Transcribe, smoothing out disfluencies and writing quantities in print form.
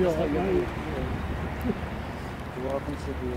you're welcome to the